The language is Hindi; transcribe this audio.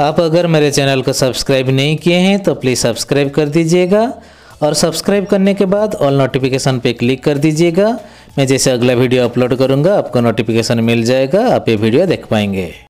आप अगर मेरे चैनल को सब्सक्राइब नहीं किए हैं तो प्लीज़ सब्सक्राइब कर दीजिएगा और सब्सक्राइब करने के बाद ऑल नोटिफिकेशन पे क्लिक कर दीजिएगा। मैं जैसे अगला वीडियो अपलोड करूँगा आपको नोटिफिकेशन मिल जाएगा, आप ये वीडियो देख पाएंगे।